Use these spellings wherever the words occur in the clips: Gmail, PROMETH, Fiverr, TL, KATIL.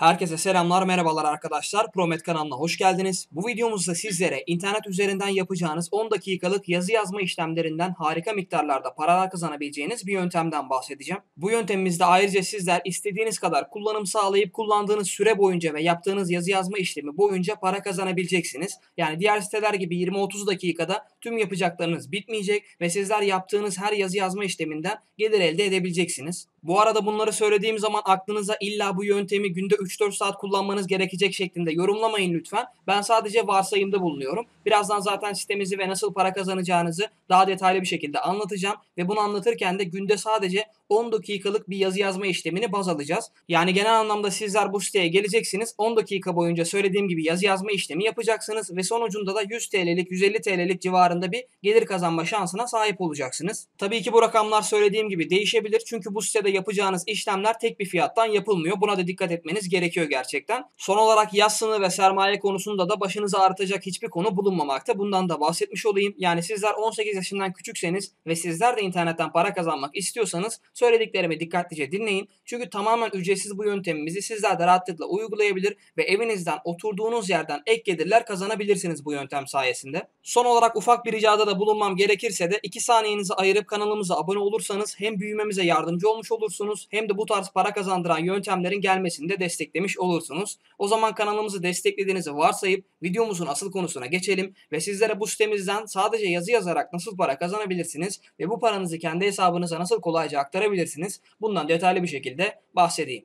Herkese selamlar, merhabalar arkadaşlar. PROMETH kanalına hoş geldiniz. Bu videomuzda sizlere internet üzerinden yapacağınız 10 dakikalık yazı yazma işlemlerinden harika miktarlarda paralar kazanabileceğiniz bir yöntemden bahsedeceğim. Bu yöntemimizde ayrıca sizler istediğiniz kadar kullanım sağlayıp kullandığınız süre boyunca ve yaptığınız yazı yazma işlemi boyunca para kazanabileceksiniz. Yani diğer siteler gibi 20-30 dakikada tüm yapacaklarınız bitmeyecek ve sizler yaptığınız her yazı yazma işleminden gelir elde edebileceksiniz. Bu arada bunları söylediğim zaman aklınıza illa bu yöntemi günde 3-4 saat kullanmanız gerekecek şeklinde yorumlamayın lütfen. Ben sadece varsayımda bulunuyorum. Birazdan zaten sitemizi ve nasıl para kazanacağınızı daha detaylı bir şekilde anlatacağım. Ve bunu anlatırken de günde sadece 10 dakikalık bir yazı yazma işlemini baz alacağız. Yani genel anlamda sizler bu siteye geleceksiniz. 10 dakika boyunca söylediğim gibi yazı yazma işlemi yapacaksınız. Ve sonucunda da 100 TL'lik 150 TL'lik civarında bir gelir kazanma şansına sahip olacaksınız. Tabii ki bu rakamlar söylediğim gibi değişebilir. Çünkü bu sitede yapacağınız işlemler tek bir fiyattan yapılmıyor. Buna da dikkat etmeniz gerekiyor gerçekten. Son olarak yaz sınırı ve sermaye konusunda da başınıza ağrıtacak hiçbir konu bulunmamakta. Bundan da bahsetmiş olayım. Yani sizler 18 yaşından küçükseniz ve sizler de internetten para kazanmak istiyorsanız söylediklerimi dikkatlice dinleyin. Çünkü tamamen ücretsiz bu yöntemimizi sizler de rahatlıkla uygulayabilir ve evinizden, oturduğunuz yerden ek gelirler kazanabilirsiniz bu yöntem sayesinde. Son olarak ufak bir ricada da bulunmam gerekirse de 2 saniyenizi ayırıp kanalımıza abone olursanız hem büyümemize yardımcı olmuş olursunuz hem de bu tarz para kazandıran yöntemlerin gelmesini de desteklemiş olursunuz. O zaman kanalımızı desteklediğinizi varsayıp videomuzun asıl konusuna geçelim ve sizlere bu sitemizden sadece yazı yazarak nasıl para kazanabilirsiniz ve bu paranızı kendi hesabınıza nasıl kolayca aktarabilirsiniz, bundan detaylı bir şekilde bahsedeyim.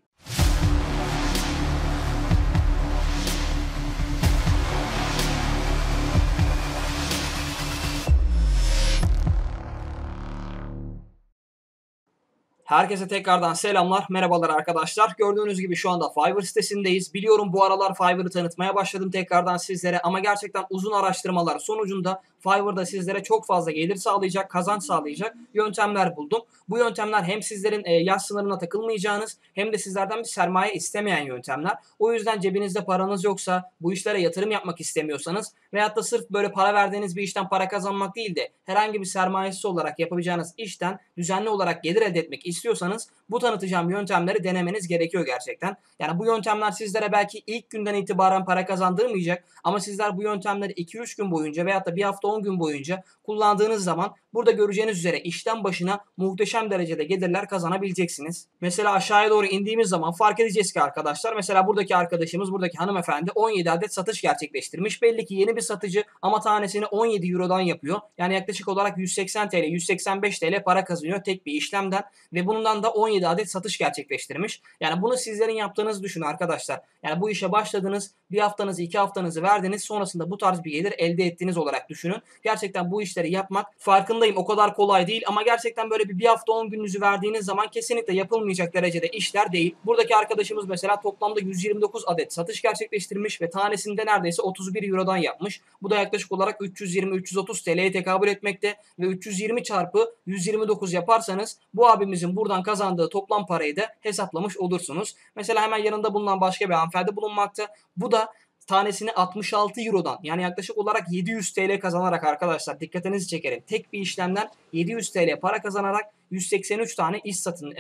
Herkese tekrardan selamlar, merhabalar arkadaşlar. Gördüğünüz gibi şu anda Fiverr sitesindeyiz. Biliyorum bu aralar Fiverr'ı tanıtmaya başladım tekrardan sizlere ama gerçekten uzun araştırmalar sonucunda Fiverr'da sizlere çok fazla gelir sağlayacak, kazanç sağlayacak yöntemler buldum. Bu yöntemler hem sizlerin yaz sınırına takılmayacağınız hem de sizlerden bir sermaye istemeyen yöntemler. O yüzden cebinizde paranız yoksa, bu işlere yatırım yapmak istemiyorsanız veyahut da sırf böyle para verdiğiniz bir işten para kazanmak değil de herhangi bir sermayesi olarak yapabileceğiniz işten düzenli olarak gelir elde etmek istiyorsanız bu tanıtacağım yöntemleri denemeniz gerekiyor gerçekten. Yani bu yöntemler sizlere belki ilk günden itibaren para kazandırmayacak ama sizler bu yöntemleri 2-3 gün boyunca veyahut da bir hafta 10 gün boyunca kullandığınız zaman burada göreceğiniz üzere işten başına muhteşem derecede gelirler kazanabileceksiniz. Mesela aşağıya doğru indiğimiz zaman fark edeceğiz ki arkadaşlar, mesela buradaki arkadaşımız, buradaki hanımefendi 17 adet satış gerçekleştirmiş. Belli ki yeni bir satıcı ama tanesini 17 Euro'dan yapıyor. Yani yaklaşık olarak 180 TL, 185 TL para kazanıyor tek bir işlemden ve bundan da 17 adet satış gerçekleştirmiş. Yani bunu sizlerin yaptığınızı düşünün arkadaşlar. Yani bu işe başladınız, bir haftanızı, 2 haftanızı verdiniz, sonrasında bu tarz bir gelir elde ettiğiniz olarak düşünün. Gerçekten bu işleri yapmak, farkındayım o kadar kolay değil ama gerçekten böyle bir hafta 10 gününüzü verdiğiniz zaman kesinlikle yapılmayacak derecede işler değil. Buradaki arkadaşımız mesela toplamda 129 adet satış gerçekleştirmiş ve tanesinde neredeyse 31 Euro'dan yapmış. Bu da yaklaşık olarak 320-330 TL'ye tekabül etmekte ve 320 çarpı 129 yaparsanız bu abimizin buradan kazandığı toplam parayı da hesaplamış olursunuz. Mesela hemen yanında bulunan başka bir hanımefendi bulunmakta. Bu da tanesini 66 Euro'dan yani yaklaşık olarak 700 TL kazanarak arkadaşlar, dikkatinizi çekerim. Tek bir işlemden 700 TL para kazanarak 183 tane iş satın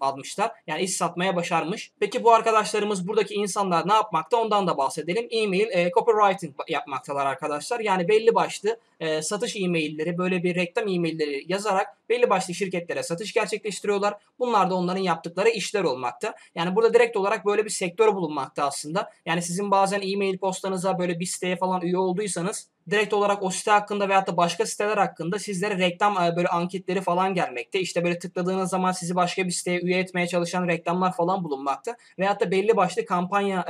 almışlar. Yani iş satmaya başarmış. Peki bu arkadaşlarımız, buradaki insanlar ne yapmakta? Ondan da bahsedelim. E-mail copywriting yapmaktalar arkadaşlar. Yani belli başlı satış e-mailleri, böyle bir reklam e-mailleri yazarak belli başlı şirketlere satış gerçekleştiriyorlar. Bunlar da onların yaptıkları işler olmakta. Yani burada direkt olarak böyle bir sektör bulunmakta aslında. Yani sizin bazen e-mail postanıza böyle bir siteye falan üye olduysanız direkt olarak o site hakkında veyahut da başka siteler hakkında sizlere reklam böyle anketleri falan gelmekte. İşte böyle tıkladığınız zaman sizi başka bir siteye üye etmeye çalışan reklamlar falan bulunmakta. Veyahut da belli başlı kampanya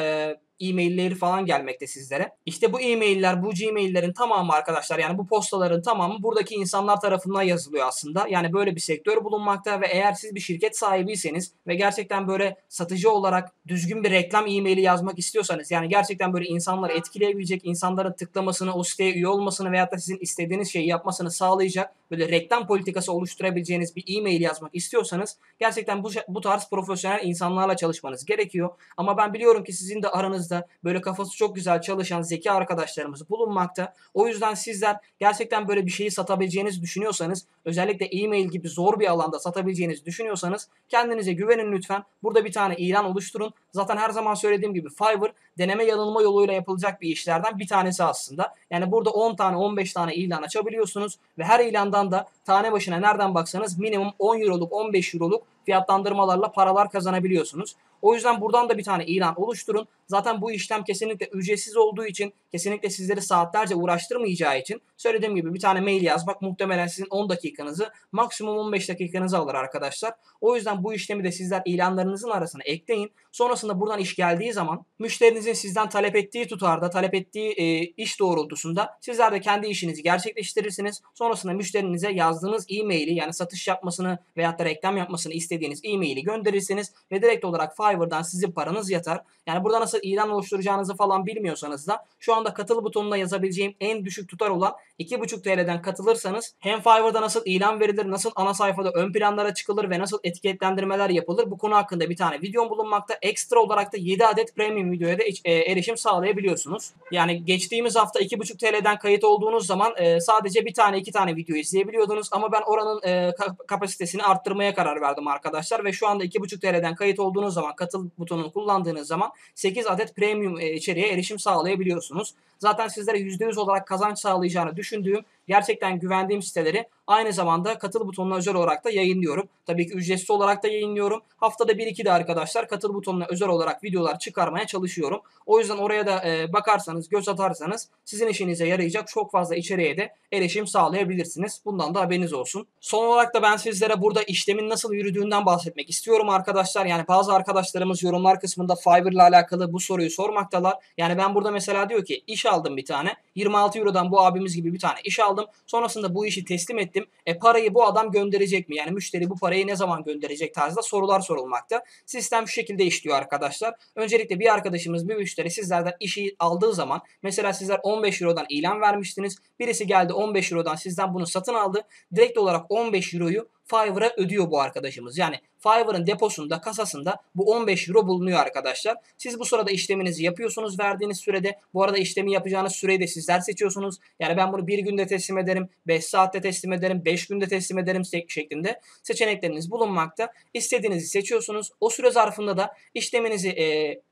e-mailleri falan gelmekte sizlere. İşte bu e-mailler, bu Gmail'lerin tamamı arkadaşlar, yani bu postaların tamamı buradaki insanlar tarafından yazılıyor aslında. Yani böyle bir sektör bulunmakta ve eğer siz bir şirket sahibiyseniz ve gerçekten böyle satıcı olarak düzgün bir reklam e-maili yazmak istiyorsanız, yani gerçekten böyle insanları etkileyebilecek, insanların tıklamasını, o siteye üye olmasını veyahut da sizin istediğiniz şeyi yapmasını sağlayacak böyle reklam politikası oluşturabileceğiniz bir e-mail yazmak istiyorsanız gerçekten bu tarz profesyonel insanlarla çalışmanız gerekiyor. Ama ben biliyorum ki sizin de aranızda aranızda böyle kafası çok güzel çalışan zeki arkadaşlarımız bulunmakta. O yüzden sizler gerçekten böyle bir şeyi satabileceğinizi düşünüyorsanız, özellikle e-mail gibi zor bir alanda satabileceğinizi düşünüyorsanız kendinize güvenin lütfen. Burada bir tane ilan oluşturun. Zaten her zaman söylediğim gibi Fiverr deneme yanılma yoluyla yapılacak bir işlerden bir tanesi aslında. Yani burada 10 tane 15 tane ilan açabiliyorsunuz ve her ilandan da tane başına nereden baksanız minimum 10 euroluk 15 euroluk fiyatlandırmalarla paralar kazanabiliyorsunuz. O yüzden buradan da bir tane ilan oluşturun. Zaten bu işlem kesinlikle ücretsiz olduğu için, kesinlikle sizleri saatlerce uğraştırmayacağı için söylediğim gibi bir tane mail yazmak muhtemelen sizin 10 dakikanızı, maksimum 15 dakikanızı alır arkadaşlar. O yüzden bu işlemi de sizler ilanlarınızın arasına ekleyin. Sonrasında buradan iş geldiği zaman müşterinizin sizden talep ettiği tutarda, talep ettiği iş doğrultusunda sizler de kendi işinizi gerçekleştirirsiniz. Sonrasında müşterinize yazdığınız e-maili, yani satış yapmasını veyahut da reklam yapmasını istediğiniz e-maili gönderirsiniz ve direkt olarak Fiverr'dan sizin paranız yatar. Yani burada nasıl ilan oluşturacağınızı falan bilmiyorsanız da şu anda katıl butonuna yazabileceğim en düşük tutar olan 2,5 TL'den katılırsanız hem Fiverr'da nasıl ilan verilir, nasıl ana sayfada ön planlara çıkılır ve nasıl etiketlendirmeler yapılır, bu konu hakkında bir tane videom bulunmakta. Ekstra olarak da 7 adet premium videoya da erişim sağlayabiliyorsunuz. Yani geçtiğimiz hafta 2,5 TL'den kayıt olduğunuz zaman sadece bir tane iki tane video izleyebiliyordunuz ama ben oranın kapasitesini arttırmaya karar verdim arkadaşlar ve şu anda 2,5 TL'den kayıt olduğunuz zaman, katıl butonunu kullandığınız zaman 8 adet premium içeriğe erişim sağlayabiliyorsunuz. Zaten sizlere %100 olarak kazanç sağlayacağını düşündüğüm, gerçekten güvendiğim siteleri aynı zamanda katıl butonuna özel olarak da yayınlıyorum. Tabii ki ücretsiz olarak da yayınlıyorum. Haftada 1-2 de arkadaşlar katıl butonuna özel olarak videolar çıkarmaya çalışıyorum. O yüzden oraya da bakarsanız, göz atarsanız sizin işinize yarayacak çok fazla içeriğe de erişim sağlayabilirsiniz. Bundan da haberiniz olsun. Son olarak da ben sizlere burada işlemin nasıl yürüdüğünden bahsetmek istiyorum arkadaşlar. Yani bazı arkadaşlarımız yorumlar kısmında Fiverr'la alakalı bu soruyu sormaktalar. Yani ben burada mesela diyor ki iş aldım bir tane. 26 Euro'dan bu abimiz gibi bir tane iş aldım. Sonrasında bu işi teslim ettim. Parayı bu adam gönderecek mi? Yani müşteri bu parayı ne zaman gönderecek tarzda sorular sorulmakta. Sistem şu şekilde işliyor arkadaşlar. Öncelikle bir arkadaşımız, bir müşteri sizlerden işi aldığı zaman, mesela sizler 15 Euro'dan ilan vermiştiniz. Birisi geldi 15 Euro'dan sizden bunu satın aldı. Direkt olarak 15 Euro'yu Fiverr'a ödüyor bu arkadaşımız. Yani Fiverr'ın deposunda, kasasında bu 15 Euro bulunuyor arkadaşlar. Siz bu sırada işleminizi yapıyorsunuz verdiğiniz sürede. Bu arada işlemi yapacağınız süreyi de sizler seçiyorsunuz. Yani ben bunu bir günde teslim ederim, 5 saatte teslim ederim, 5 günde teslim ederim şeklinde seçenekleriniz bulunmakta. İstediğinizi seçiyorsunuz. O süre zarfında da işleminizi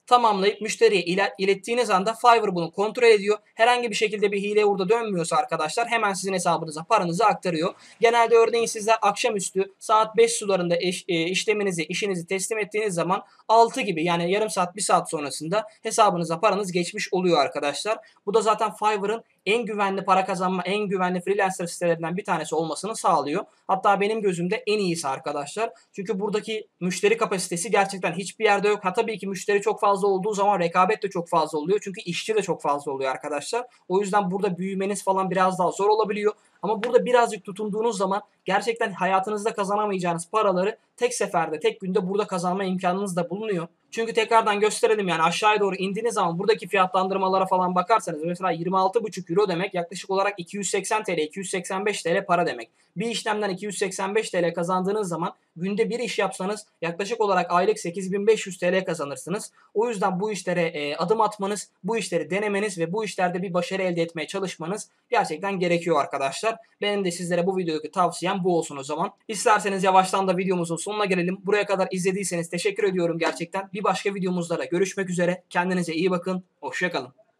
tamamlayıp müşteriye ilettiğiniz anda Fiverr bunu kontrol ediyor. Herhangi bir şekilde bir hile burada dönmüyorsa arkadaşlar hemen sizin hesabınıza paranızı aktarıyor. Genelde örneğin sizler akşamüstü saat 5 sularında işinizi teslim ettiğiniz zaman 6 gibi, yani yarım saat 1 saat sonrasında hesabınıza paranız geçmiş oluyor arkadaşlar. Bu da zaten Fiverr'ın en güvenli para kazanma, en güvenli freelancer sitelerinden bir tanesi olmasını sağlıyor. Hatta benim gözümde en iyisi arkadaşlar. Çünkü buradaki müşteri kapasitesi gerçekten hiçbir yerde yok. Ha tabii ki müşteri çok fazla olduğu zaman rekabet de çok fazla oluyor. Çünkü işçi de çok fazla oluyor arkadaşlar. O yüzden burada büyümeniz falan biraz daha zor olabiliyor. Ama burada birazcık tutunduğunuz zaman gerçekten hayatınızda kazanamayacağınız paraları tek seferde, tek günde burada kazanma imkanınız da bulunuyor. Çünkü tekrardan gösterelim, yani aşağıya doğru indiğiniz zaman buradaki fiyatlandırmalara falan bakarsanız mesela 26,5 Euro demek yaklaşık olarak 280 TL, 285 TL para demek. Bir işlemden 285 TL kazandığınız zaman günde bir iş yapsanız yaklaşık olarak aylık 8500 TL kazanırsınız. O yüzden bu işlere adım atmanız, bu işleri denemeniz ve bu işlerde bir başarı elde etmeye çalışmanız gerçekten gerekiyor arkadaşlar. Benim de sizlere bu videodaki tavsiyem bu olsun o zaman. İsterseniz yavaştan da videomuzun sonuna gelelim. Buraya kadar izlediyseniz teşekkür ediyorum gerçekten. Bir başka videomuzda da görüşmek üzere. Kendinize iyi bakın. Hoşça kalın.